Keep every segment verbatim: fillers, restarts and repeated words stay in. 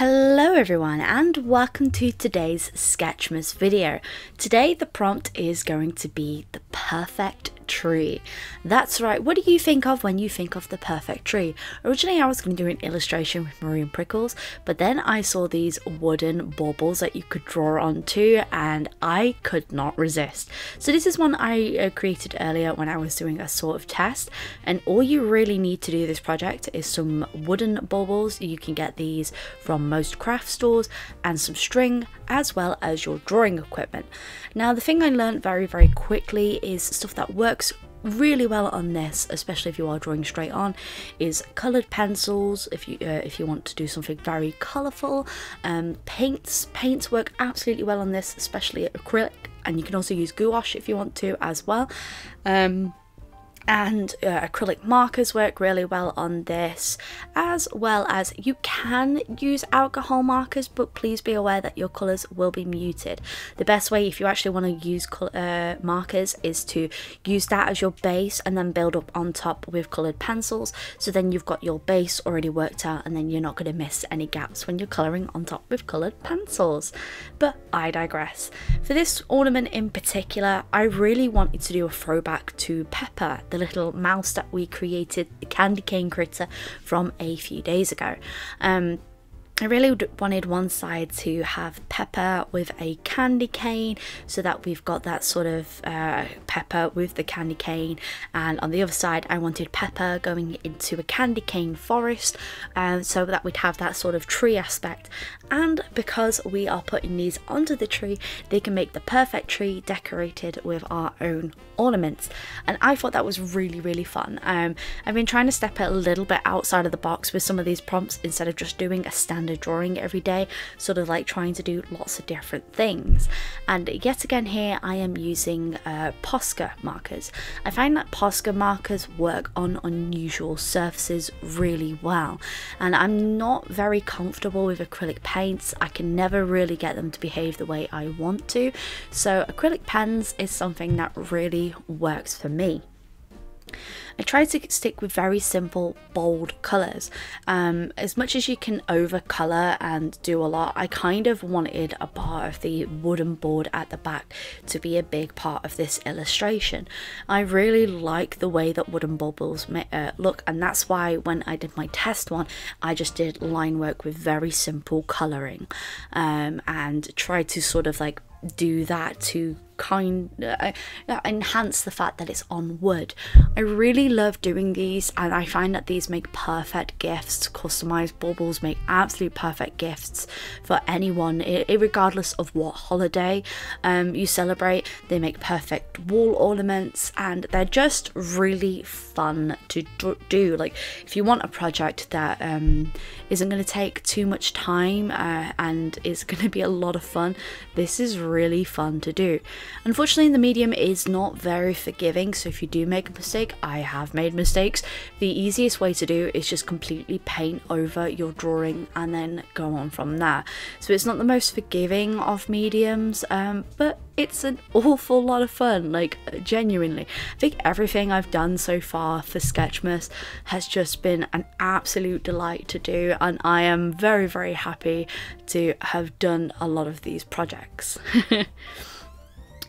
Hello everyone and welcome to today's Sketchmas video. Today the prompt is going to be the perfect tree. That's right, what do you think of when you think of the perfect tree? Originally I was going to do an illustration with Marie and Prickles, but then I saw these wooden baubles that you could draw onto and I could not resist. So this is one I uh, created earlier when I was doing a sort of test, and all you really need to do this project is some wooden baubles. You can get these from most craft stores, and some string, as well as your drawing equipment. Now the thing I learned very very quickly is stuff that works really well on this, especially if you are drawing straight on, is coloured pencils if you uh, if you want to do something very colourful. Um, paints paints work absolutely well on this, especially acrylic, and you can also use gouache if you want to as well. Um, and uh, acrylic markers work really well on this, as well as you can use alcohol markers, but please be aware that your colours will be muted. The best way, if you actually want to use uh, markers, is to use that as your base and then build up on top with coloured pencils, so then you've got your base already worked out and then you're not going to miss any gaps when you're colouring on top with coloured pencils. But I digress. For this ornament in particular, I really wanted to do a throwback to Pepper, the little mouse that we created, the candy cane critter, from a few days ago. Um, I really wanted one side to have Pepper with a candy cane, so that we've got that sort of uh, Pepper with the candy cane, and on the other side I wanted Pepper going into a candy cane forest, um, so that we'd have that sort of tree aspect. And because we are putting these onto the tree, they can make the perfect tree decorated with our own ornaments, and I thought that was really really fun. Um, I've been trying to step a little bit outside of the box with some of these prompts, instead of just doing a standard drawing every day, sort of like trying to do lots of different things. And yet again here I am using uh, Posca markers. I find that Posca markers work on unusual surfaces really well, and I'm not very comfortable with acrylic paints. I can never really get them to behave the way I want to, so acrylic pens is something that really works for me. I try to stick with very simple, bold colours. Um, as much as you can over colour and do a lot, I kind of wanted a part of the wooden board at the back to be a big part of this illustration. I really like the way that wooden baubles uh, look, and that's why when I did my test one, I just did line work with very simple colouring, um, and tried to sort of like do that to kind uh, enhance the fact that it's on wood. I really love doing these, and I find that these make perfect gifts. Customized baubles make absolute perfect gifts for anyone, regardless of what holiday um, you celebrate. They make perfect wall ornaments, and they're just really fun to do. Like, if you want a project that um, isn't going to take too much time uh, and is going to be a lot of fun, this is really fun to do. Unfortunately, the medium is not very forgiving, so if you do make a mistake, I have made mistakes, the easiest way to do is just completely paint over your drawing and then go on from there. So it's not the most forgiving of mediums, um, but it's an awful lot of fun. Like, genuinely, I think everything I've done so far for Sketchmas has just been an absolute delight to do, and I am very very happy to have done a lot of these projects.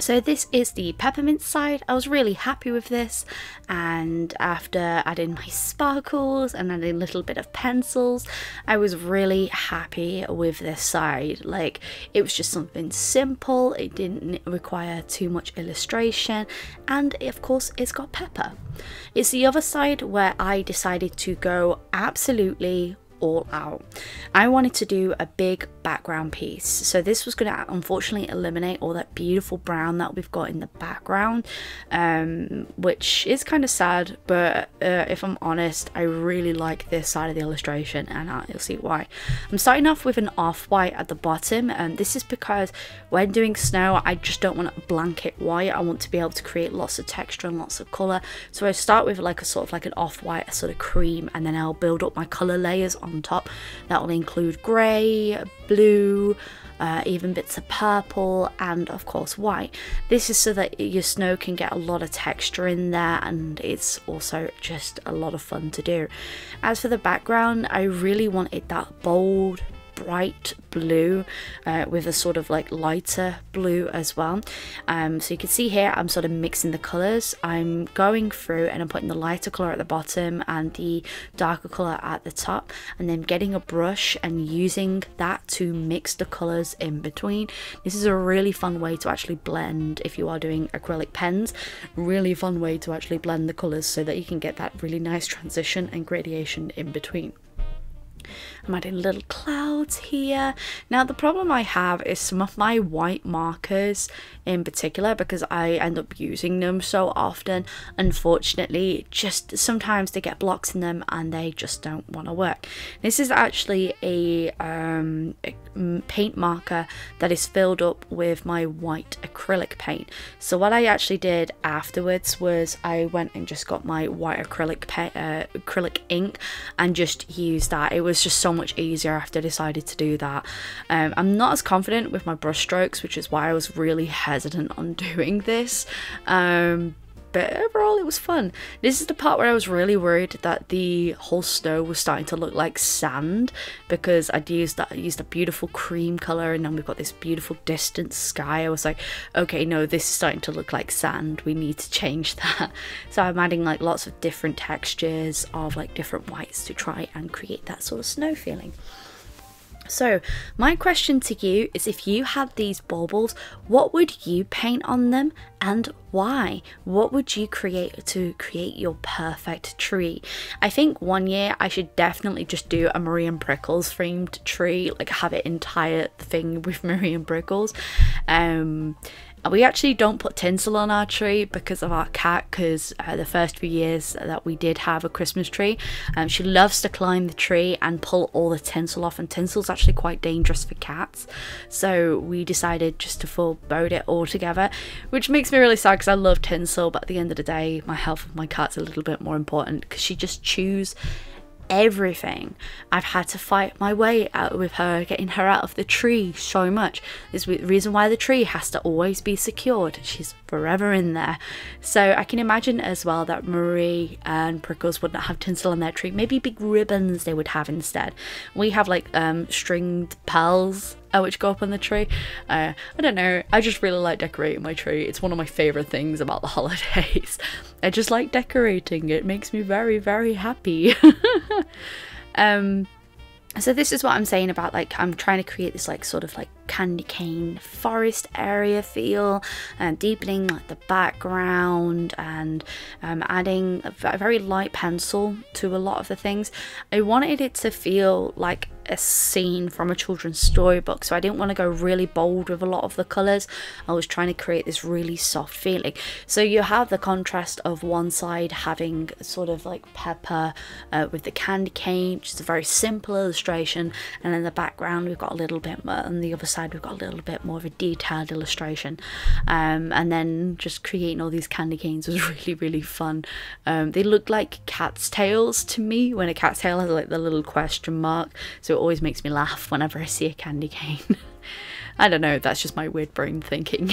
So this is the peppermint side. I was really happy with this, and after adding my sparkles and adding a little bit of pencils, I was really happy with this side. Like, it was just something simple, it didn't require too much illustration, and of course it's got Pepper. It's the other side where I decided to go absolutely all out. I wanted to do a big background piece, so this was going to unfortunately eliminate all that beautiful brown that we've got in the background, um, which is kind of sad, but uh, if I'm honest, I really like this side of the illustration, and uh, you'll see why. I'm starting off with an off-white at the bottom, and this is because when doing snow, I just don't want a blanket white. I want to be able to create lots of texture and lots of colour, so I start with like a sort of like an off-white, a sort of cream, and then I'll build up my colour layers on on top. That will include grey, blue, uh, even bits of purple, and of course white. This is so that your snow can get a lot of texture in there, and it's also just a lot of fun to do. As for the background, I really wanted that bold, bright blue uh, with a sort of like lighter blue as well. Um, so you can see here I'm sort of mixing the colours. I'm going through and I'm putting the lighter colour at the bottom and the darker colour at the top, and then getting a brush and using that to mix the colours in between. This is a really fun way to actually blend if you are doing acrylic pens. Really fun way to actually blend the colours so that you can get that really nice transition and gradation in between. I'm adding little clouds here. Now the problem I have is some of my white markers in particular, because I end up using them so often, unfortunately, just sometimes they get blocks in them and they just don't want to work. This is actually a, um, a paint marker that is filled up with my white acrylic paint. So what I actually did afterwards was I went and just got my white acrylic, uh, acrylic ink and just used that. It was just so much easier after I decided to do that. Um, I'm not as confident with my brush strokes, which is why I was really hesitant on doing this. Um, but overall it was fun. This is the part where I was really worried that the whole snow was starting to look like sand, because I'd used that I used a beautiful cream colour and then we've got this beautiful distant sky. I was like, okay, no, this is starting to look like sand, we need to change that. So I'm adding like lots of different textures of like different whites to try and create that sort of snow feeling. So my question to you is, if you had these baubles, what would you paint on them and why? What would you create to create your perfect tree? I think one year I should definitely just do a Marie and Prickles themed tree, like have an entire thing with Marie and Prickles. Um, we actually don't put tinsel on our tree because of our cat, because uh, the first few years that we did have a Christmas tree, um, she loves to climb the tree and pull all the tinsel off, and tinsel's actually quite dangerous for cats, so we decided just to forbode it altogether, which makes me really sad because I love tinsel, but at the end of the day my health of my cat's a little bit more important because she just chews everything. I've had to fight my way out with her, getting her out of the tree so much. This is the reason why the tree has to always be secured. She's forever in there. So I can imagine as well that Marie and Prickles wouldn't have tinsel on their tree. Maybe big ribbons they would have instead. We have like um, stringed pearls Uh, which go up on the tree. uh, I don't know, I just really like decorating my tree. It's one of my favourite things about the holidays. I just like decorating, it makes me very very happy. um, so this is what I'm saying about, like, I'm trying to create this like sort of like candy cane forest area feel, and deepening like the background, and um, adding a very light pencil to a lot of the things. I wanted it to feel like a scene from a children's storybook, so I didn't want to go really bold with a lot of the colours. I was trying to create this really soft feeling. So you have the contrast of one side having sort of like Pepper uh, with the candy cane, just a very simple illustration, and in the background we've got a little bit more, on the other side we've got a little bit more of a detailed illustration. Um, and then just creating all these candy canes was really really fun. Um, they look like cat's tails to me, when a cat's tail has like the little question mark, so it always makes me laugh whenever I see a candy cane. I don't know, that's just my weird brain thinking.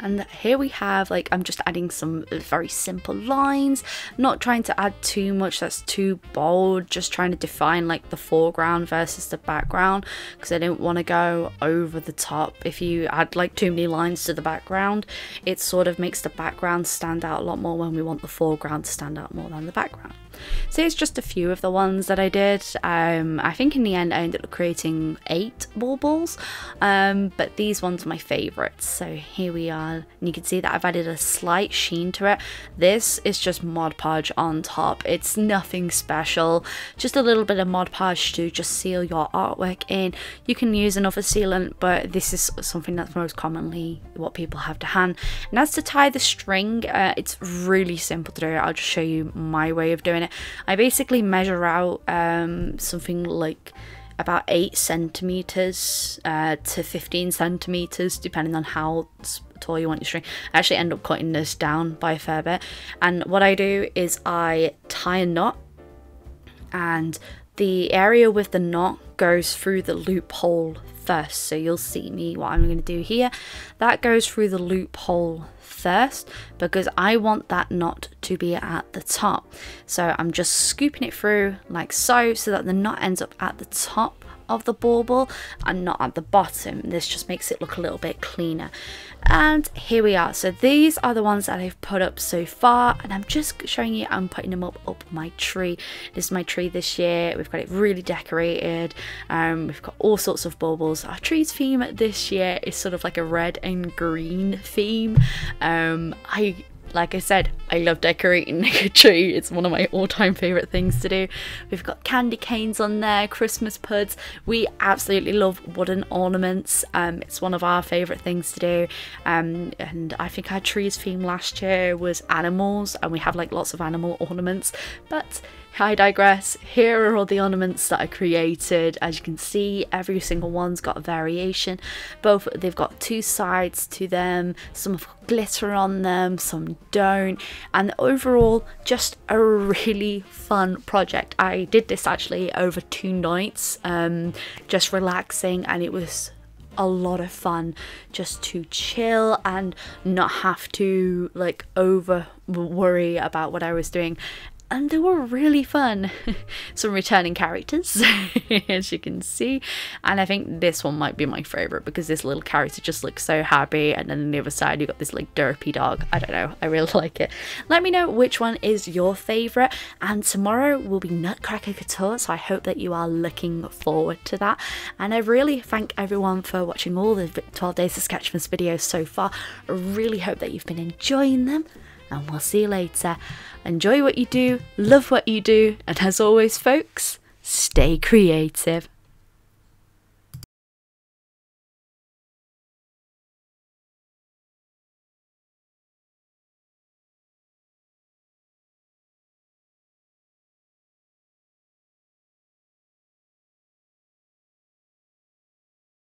And here we have, like, I'm just adding some very simple lines, not trying to add too much that's too bold, just trying to define like the foreground versus the background, because I didn't want to go over the top. If you add like too many lines to the background, it sort of makes the background stand out a lot more, when we want the foreground to stand out more than the background. So it's just a few of the ones that I did. Um, I think in the end I ended up creating eight baubles, um, but these ones are my favourites. So here we are, and you can see that I've added a slight sheen to it. This is just Mod Podge on top, it's nothing special, just a little bit of Mod Podge to just seal your artwork in. You can use another sealant, but this is something that's most commonly what people have to hand. And as to tie the string, uh, it's really simple to do. I'll just show you my way of doing it. I basically measure out um, something like about eight centimeters uh, to fifteen centimeters, depending on how tall you want your string. I actually end up cutting this down by a fair bit, and what I do is I tie a knot and the area with the knot goes through the loophole first. So you'll see me what I'm going to do here. That goes through the loophole first because I want that knot to be at the top. So I'm just scooping it through like so, so that the knot ends up at the top of the bauble and not at the bottom. This just makes it look a little bit cleaner. And here we are. So these are the ones that I've put up so far, and I'm just showing you I'm putting them up up my tree. This is my tree this year. We've got it really decorated. Um, we've got all sorts of baubles. Our trees theme this year is sort of like a red and green theme. Um, I Like I said, I love decorating a tree. It's one of my all-time favourite things to do. We've got candy canes on there, Christmas puds. We absolutely love wooden ornaments. Um, it's one of our favourite things to do. Um, and I think our trees theme last year was animals, and we have like lots of animal ornaments. But I digress. Here are all the ornaments that I created. As you can see, every single one's got a variation. Both they've got two sides to them. Some have got glitter on them, some don't, and overall just a really fun project. I did this actually over two nights, um, just relaxing, and it was a lot of fun just to chill and not have to like over worry about what I was doing. And they were really fun. Some returning characters, as you can see. And I think this one might be my favourite because this little character just looks so happy. And then on the other side, you've got this like derpy dog. I don't know. I really like it. Let me know which one is your favourite. And tomorrow will be Nutcracker Couture. So I hope that you are looking forward to that. And I really thank everyone for watching all the twelve days of Sketchmas videos so far. I really hope that you've been enjoying them. And we'll see you later. Enjoy what you do, love what you do, and as always folks, stay creative.